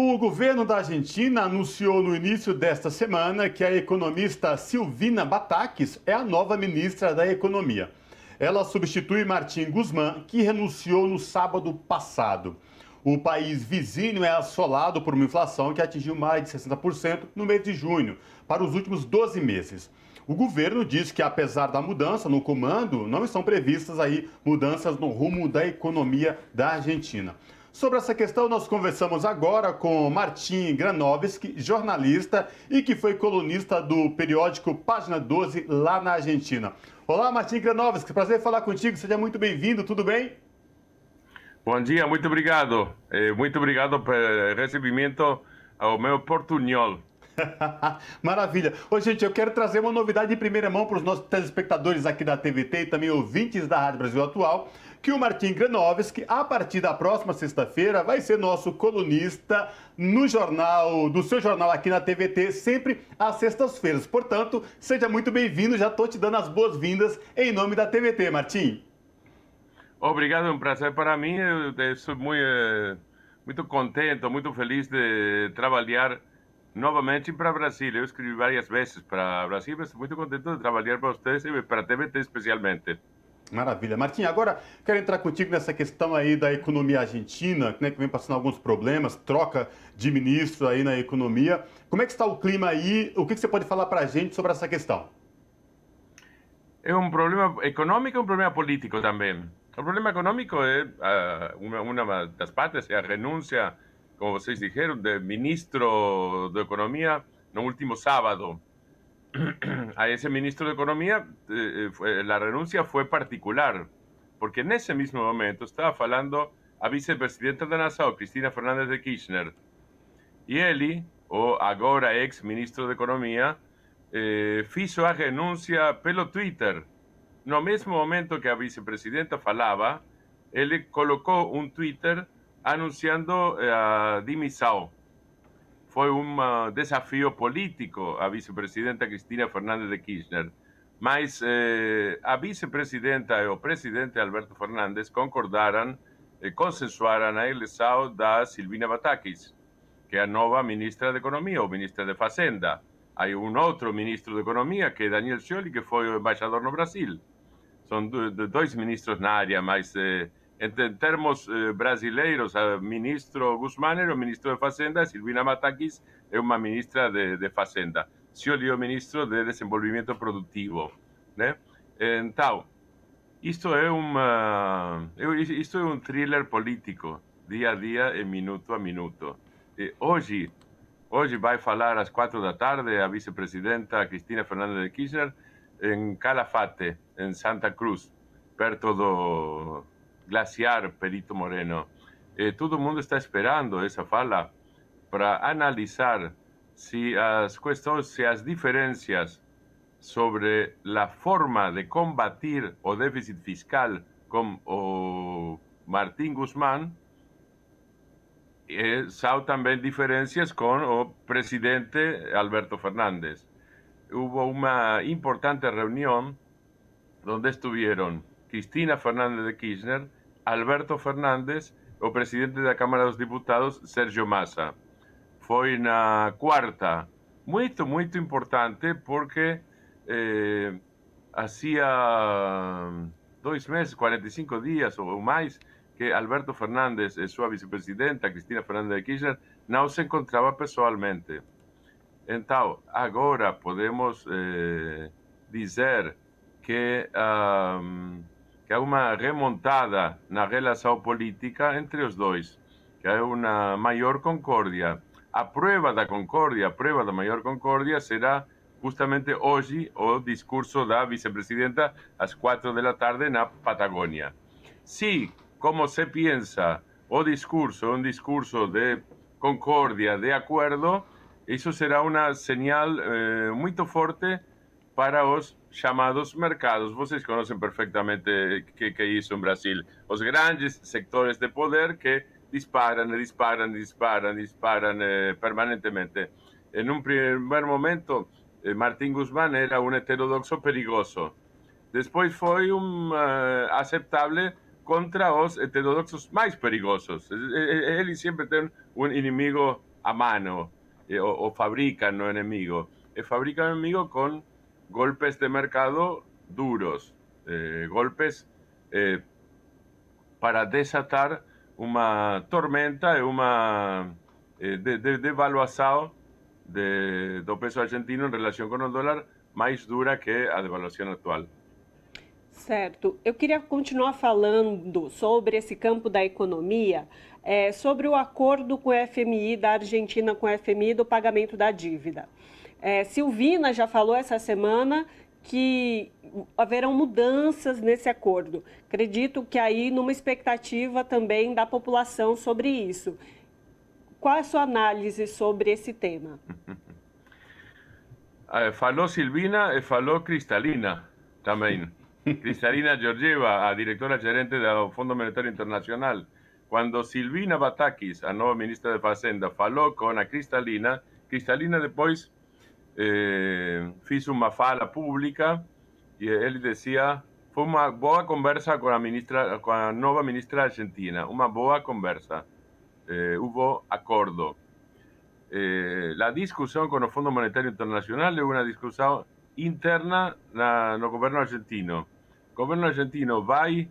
O governo da Argentina anunciou no início desta semana que a economista Silvina Batakis é a nova ministra da Economia. Ela substitui Martín Guzmán, que renunciou no sábado passado. O país vizinho é assolado por uma inflação que atingiu mais de 60% no mês de junho, para os últimos 12 meses. O governo diz que, apesar da mudança no comando, não estão previstas aí mudanças no rumo da economia da Argentina. Sobre essa questão, nós conversamos agora com Martin Granovsky, jornalista e que foi colunista do periódico Página 12, lá na Argentina. Olá, Martin Granovsky, prazer falar contigo, seja muito bem-vindo, tudo bem? Bom dia, muito obrigado. Muito obrigado pelo recebimento ao meu portunhol. Maravilha. Ô, gente, eu quero trazer uma novidade de primeira mão para os nossos telespectadores aqui da TVT e também ouvintes da Rádio Brasil Atual, que o Martin Granovsky, a partir da próxima sexta-feira, vai ser nosso colunista do seu jornal aqui na TVT, sempre às sextas-feiras. Portanto, seja muito bem-vindo, já estou te dando as boas-vindas em nome da TVT, Martin. Obrigado, é um prazer para mim. Eu sou muito contente, muito feliz de trabalhar novamente para o Brasil. Eu escrevi várias vezes para o Brasil, mas muito contente de trabalhar para vocês e para a TVT especialmente. Maravilha. Martin, agora quero entrar contigo nessa questão aí da economia argentina, né, que vem passando alguns problemas, troca de ministro aí na economia. Como é que está o clima aí? O que você pode falar para a gente sobre essa questão? É um problema econômico e um problema político também. O problema econômico é, uma das partes, é a renúncia, como vocês disseram, do ministro da Economia no último sábado. A esse ministro de Economia, a renúncia foi particular, porque nesse mesmo momento estava falando a vice-presidenta da Nação, Cristina Fernández de Kirchner. E ele, o agora ex-ministro de Economia, fez a renúncia pelo Twitter. No mesmo momento que a vice-presidenta falava, ele colocou um Twitter anunciando a demissão. Foi um desafio político a vice-presidenta Cristina Fernández de Kirchner. Mas a vice-presidenta e o presidente Alberto Fernández concordaram e consensuaram a eleição da Silvina Batakis, que é a nova ministra da Economia, ou ministra da Fazenda. Há um outro ministro da Economia, que é Daniel Scioli, que foi o embaixador no Brasil. São dois ministros na área, mas em termos brasileiros, o ministro Guzmán era o ministro de Fazenda, Silvina Batakis é uma ministra de Fazenda. Scioli é o ministro de Desenvolvimento Produtivo, né? Então, isto é um thriller político, dia a dia e minuto a minuto. E hoje vai falar às 16h a vice-presidenta Cristina Fernández de Kirchner em Calafate, em Santa Cruz, perto do Glaciar Perito Moreno. Todo mundo está esperando essa fala para analisar se as diferenças sobre a forma de combater o déficit fiscal com o Martín Guzmán são também diferenças com o presidente Alberto Fernández. Houve uma importante reunião onde estiveram Cristina Fernández de Kirchner, Alberto Fernández, o presidente da Câmara dos Deputados, Sergio Massa. Foi na quarta, muito, muito importante, porque havia 2 meses, 45 dias ou mais, que Alberto Fernández e sua vice-presidenta, Cristina Fernández de Kirchner, não se encontrava pessoalmente. Então, agora podemos dizer que há uma remontada na relação política entre os dois, que há uma maior concórdia. A prova da maior concórdia será justamente hoje o discurso da vice-presidenta às 16h na Patagônia. Se, como se pensa, o discurso é um discurso de concórdia, de acordo, isso será uma señal muito forte para os chamados mercados. Vocês conhecem perfeitamente que é isso no Brasil. Os grandes sectores de poder que disparam permanentemente. Em um primeiro momento, Martín Guzmán era um heterodoxo perigoso. Depois foi aceitável contra os heterodoxos mais perigosos. Ele sempre tem um inimigo a mano o fabrican los enemigos. Fabrican enemigos con golpes de mercado duros, golpes para desatar una tormenta, una devaluación del peso argentino em relação com o dólar mais dura que a devaluação atual. Certo. Eu queria continuar falando sobre esse campo da economia, sobre o acordo com o FMI da Argentina, com o FMI do pagamento da dívida. Silvina já falou essa semana que haverão mudanças nesse acordo. Acredito que aí numa expectativa também da população sobre isso. Qual é a sua análise sobre esse tema? Falou Silvina e falou Kristalina também. Kristalina Georgieva, a diretora-gerente do Fundo Monetário Internacional. Quando Silvina Batakis, a nova ministra de Fazenda, falou com a Kristalina, Kristalina depois fez uma fala pública e ele dizia: foi uma boa conversa com a ministra, com a nova ministra argentina, uma boa conversa. Hubo acuerdo. La discusión con el Fondo Monetario Internacional es una discusión interna en el gobierno argentino. El gobierno argentino va, es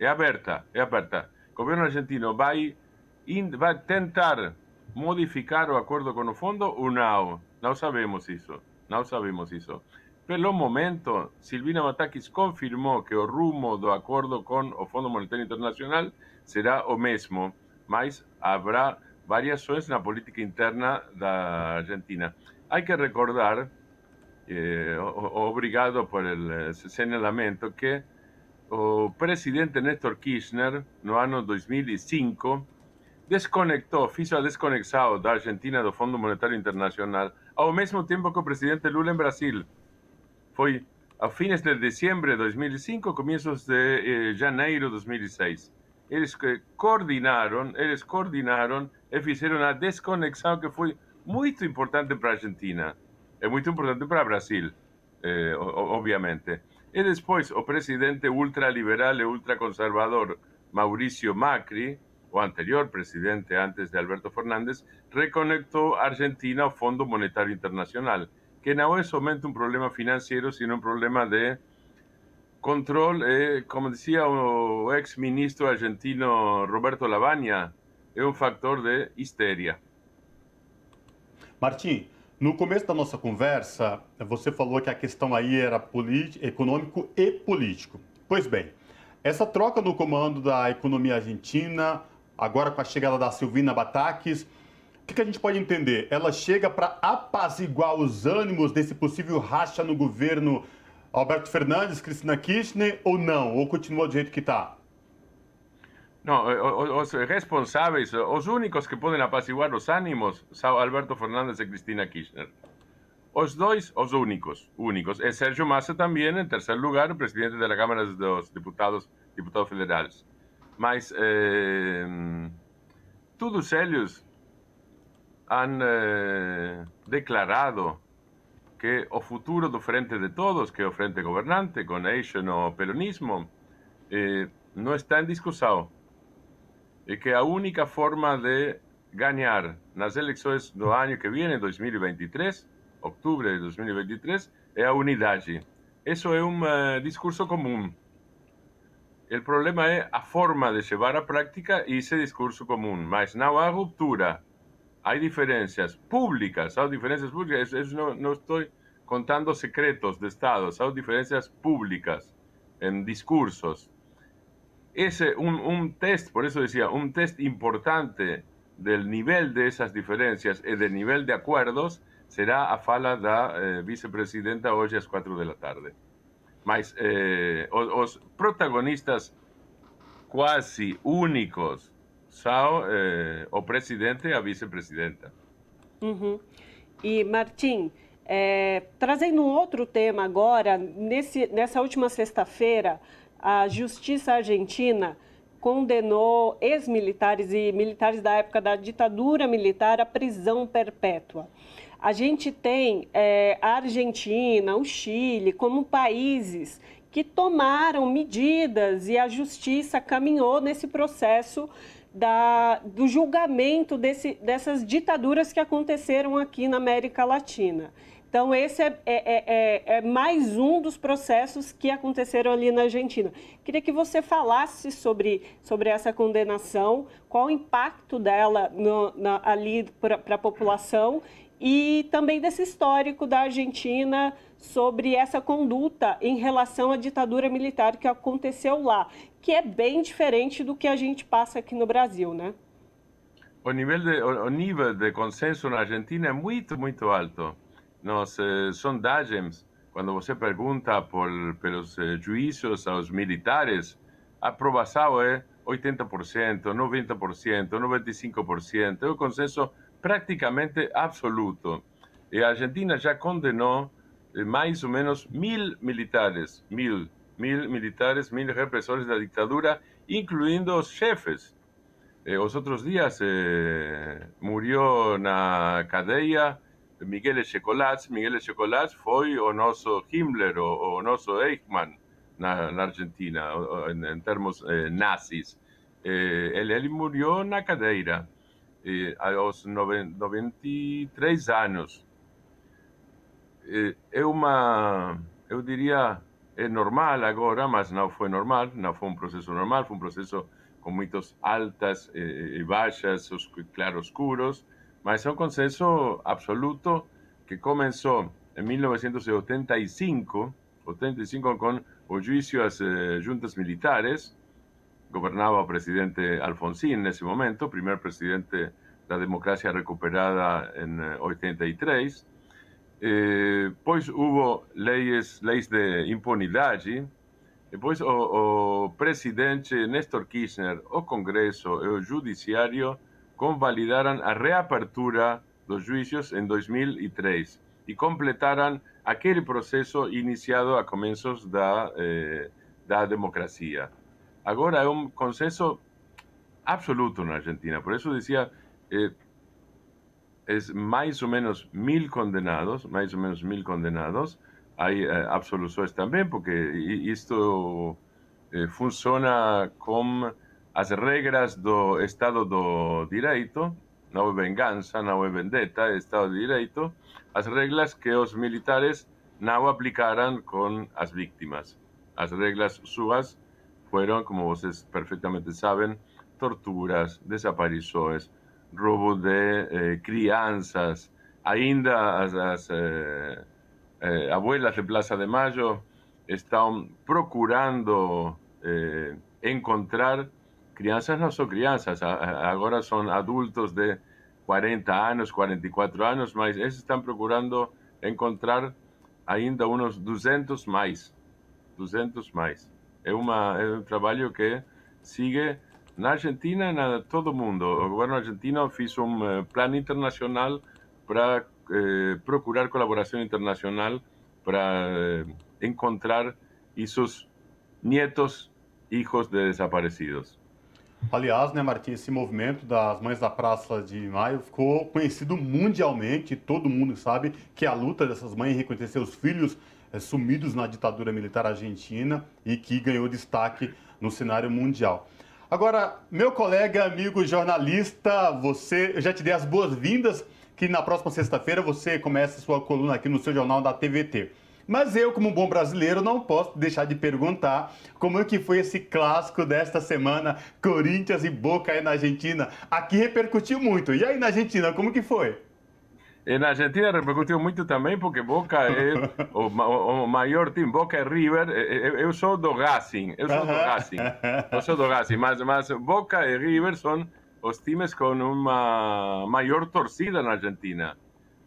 abierta. El gobierno argentino va a intentar modificar el acuerdo con el fondo o no. No sabemos eso. Pelo momento, Silvina Batakis confirmó que el rumbo del acuerdo con el Fondo Monetario Internacional será el mismo. Mas habrá variações na política interna da Argentina. Há que recordar, obrigado por esse sinalamento, que o presidente Néstor Kirchner, no ano 2005, fez a desconexão da Argentina do Fundo Monetário Internacional, ao mesmo tempo que o presidente Lula em Brasil. Foi a fins de dezembro de 2005, começos de janeiro de 2006. Eles coordinaram e fizeram a desconexão que foi muito importante para a Argentina. É muito importante para o Brasil, obviamente. E depois, o presidente ultraliberal e ultraconservador Mauricio Macri, o anterior presidente antes de Alberto Fernández, reconectou a Argentina ao Fundo Monetário Internacional, que não é somente um problema financeiro, sino um problema de control, como decía el ex ministro argentino Roberto Lavagna, es un factor de histeria. Martin, no começo da nossa conversa, você falou que a questão aí era econômico e político. Pois bem, essa troca no comando da economia argentina, agora com a chegada da Silvina Batakis, o que a gente pode entender? Ela chega para apaziguar os ânimos desse possível racha no governo Alberto Fernández, Cristina Kirchner, ou não? Ou continua do jeito que está? Não, os responsáveis, os únicos que podem apaziguar os ânimos são Alberto Fernández e Cristina Kirchner. Os dois, os únicos. E Sergio Massa também, em terceiro lugar, o presidente da Câmara dos Deputados Federais. Mas todos eles han declarado que o futuro do Frente de Todos, que é o Frente Governante, com eixo no peronismo, não está em discussão. E que a única forma de ganhar nas eleições do ano que vem, 2023, outubro de 2023, é a unidade. Isso é um discurso comum. O problema é a forma de levar à prática esse discurso comum, mas não há ruptura. Hay diferencias públicas, no estoy contando secretos de Estado, hay diferencias públicas en discursos. Es un test, por eso decía, un test importante del nivel de esas diferencias y del nivel de acuerdos será a fala da vicepresidenta hoy a las 4 de la tarde. Mas los protagonistas casi únicos são o presidente e a vice-presidenta. Uhum. E, Martim, trazendo um outro tema agora, nessa última sexta-feira, a Justiça Argentina condenou ex-militares e militares da época da ditadura militar à prisão perpétua. A gente tem a Argentina, o Chile, como países que tomaram medidas e a Justiça caminhou nesse processo do julgamento dessas ditaduras que aconteceram aqui na América Latina. Então, esse é mais um dos processos que aconteceram ali na Argentina. Queria que você falasse sobre essa condenação, qual o impacto dela ali para a população e também desse histórico da Argentina sobre essa conduta em relação à ditadura militar que aconteceu lá, que é bem diferente do que a gente passa aqui no Brasil, né? O nível de consenso na Argentina é muito, muito alto. Nos sondagens, quando você pergunta pelos juízos aos militares, a aprovação é 80%, 90%, 95%. É um consenso praticamente absoluto. E a Argentina já condenou mais ou menos 1.000 militares, mil militares, 1.000 repressores da ditadura, incluindo os chefes. Os outros dias morreu na cadeia Miguel Chocolaz. Miguel Chocolaz foi o nosso Himmler, o nosso Eichmann na Argentina, em termos nazis. Ele morreu na cadeira aos 93 anos. Eu diria, é normal agora, mas não foi normal, não foi um processo normal, foi um processo com muitas altas e baixas, claros-escuros, mas é um consenso absoluto que começou em 1985, com o juízo às juntas militares. Governava o presidente Alfonsín nesse momento, primeiro presidente da democracia recuperada em 83. Depois houve leis de impunidade. Depois o presidente Néstor Kirchner, o Congresso e o Judiciário convalidaram a reapertura dos juízos em 2003 e completaram aquele processo iniciado a começos da democracia. Agora é um consenso absoluto na Argentina, por isso dizia, é mais ou menos 1.000 condenados, mais ou menos 1.000 condenados, há absoluções também, porque isto funciona com as regras do Estado do Direito, não é vingança, não é vendetta, é Estado de Direito, as regras que os militares não aplicaram com as vítimas. As regras suas foram, como vocês perfeitamente sabem, torturas, desaparições, roubo de crianças, ainda as Abuelas de Plaza de Mayo estão procurando encontrar. Crianças não são crianças, agora são adultos de 40 anos, 44 anos, mas eles estão procurando encontrar ainda uns 200 mais. É um trabalho que sigue na Argentina e na todo mundo. O governo argentino fez um plano internacional para procurar colaboração internacional para encontrar esses nietos, hijos de desaparecidos. Aliás, né, Martim, esse movimento das Mães da Praça de Maio ficou conhecido mundialmente, todo mundo sabe que a luta dessas mães em reconhecer os filhos sumidos na ditadura militar argentina e que ganhou destaque no cenário mundial. Agora, meu colega, amigo jornalista, eu já te dei as boas-vindas, que na próxima sexta-feira você começa sua coluna aqui no seu jornal da TVT. Mas eu, como um bom brasileiro, não posso deixar de perguntar como é que foi esse clássico desta semana, Corinthians e Boca aí na Argentina. Aqui repercutiu muito. E aí na Argentina, como que foi? E na Argentina repercutiu muito também, porque Boca é o maior time. Boca é River. Eu sou do Racing. Mas Boca e River são os times com uma maior torcida na Argentina.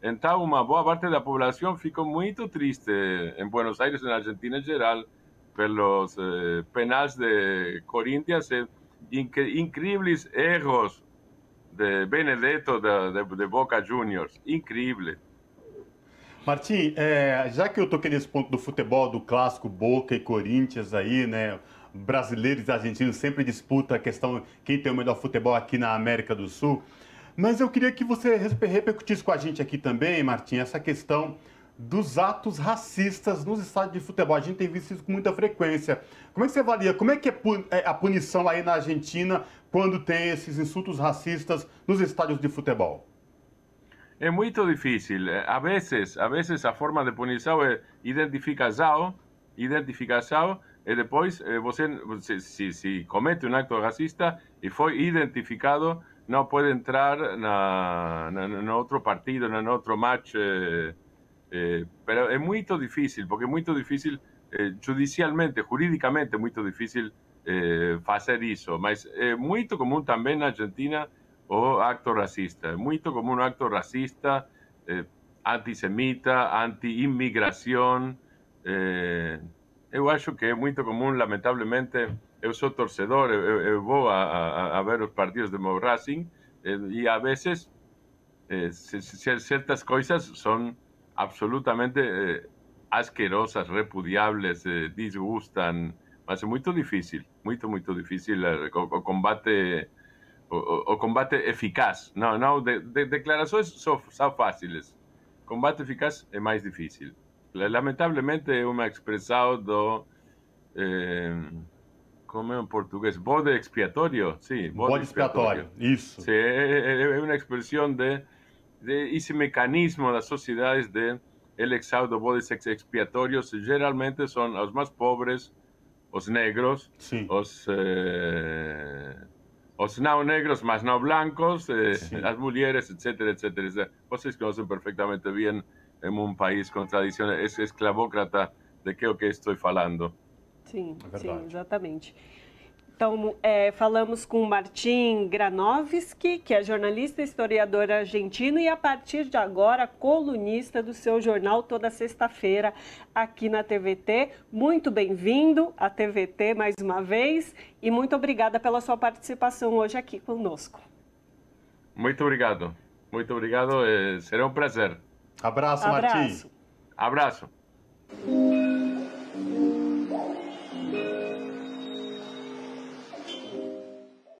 Então, uma boa parte da população ficou muito triste em Buenos Aires, na Argentina em geral, pelos penais de Corinthians, incríveis erros de Benedetto, de Boca Juniors. Incrível. Martim, já que eu toquei nesse ponto do futebol, do clássico Boca e Corinthians aí, né? Brasileiros e argentinos sempre disputam a questão quem tem o melhor futebol aqui na América do Sul. Mas eu queria que você repercutisse com a gente aqui também, Martim, essa questão dos atos racistas nos estádios de futebol. A gente tem visto isso com muita frequência. Como é que você avalia? Como é que é a punição aí na Argentina quando tem esses insultos racistas nos estádios de futebol? É muito difícil. Às vezes a forma de punição é identificação, e depois você se comete um acto racista e foi identificado, não pode entrar na outro partido, na outro match. Mas é muito difícil, porque é muito difícil judicialmente, juridicamente, é muito difícil fazer isso. Mas é muito comum também na Argentina o acto racista. É muito comum o acto racista, antissemita, anti-imigração. Eu acho que é muito comum, lamentavelmente. Eu sou torcedor, eu vou a ver os partidos do meu Racing, e às vezes certas coisas são absolutamente asquerosas, repudiáveis, disgustam, mas é muito difícil, muito difícil o combate eficaz. Não, declarações são fáceis, combate eficaz é mais difícil. Lamentavelmente é uma expressão do... como é em português? Bode expiatório? Sim, bode expiatório. Isso. Sim, é uma expressão de esse mecanismo das sociedades de eleição de bodes expiatórios. Geralmente são os mais pobres, os negros, sim, os não negros, mas não brancos, as mulheres, etc. Vocês conhecem perfeitamente bem em um país com tradição esclavócrata de que o que estou falando. Sim, é sim, exatamente. Então, falamos com Martin Granovsky, que é jornalista e historiador argentino, e a partir de agora, colunista do seu jornal toda sexta-feira aqui na TVT. Muito bem-vindo à TVT mais uma vez e muito obrigada pela sua participação hoje aqui conosco. Muito obrigado. Muito obrigado. Será um prazer. Abraço, Martin. Abraço.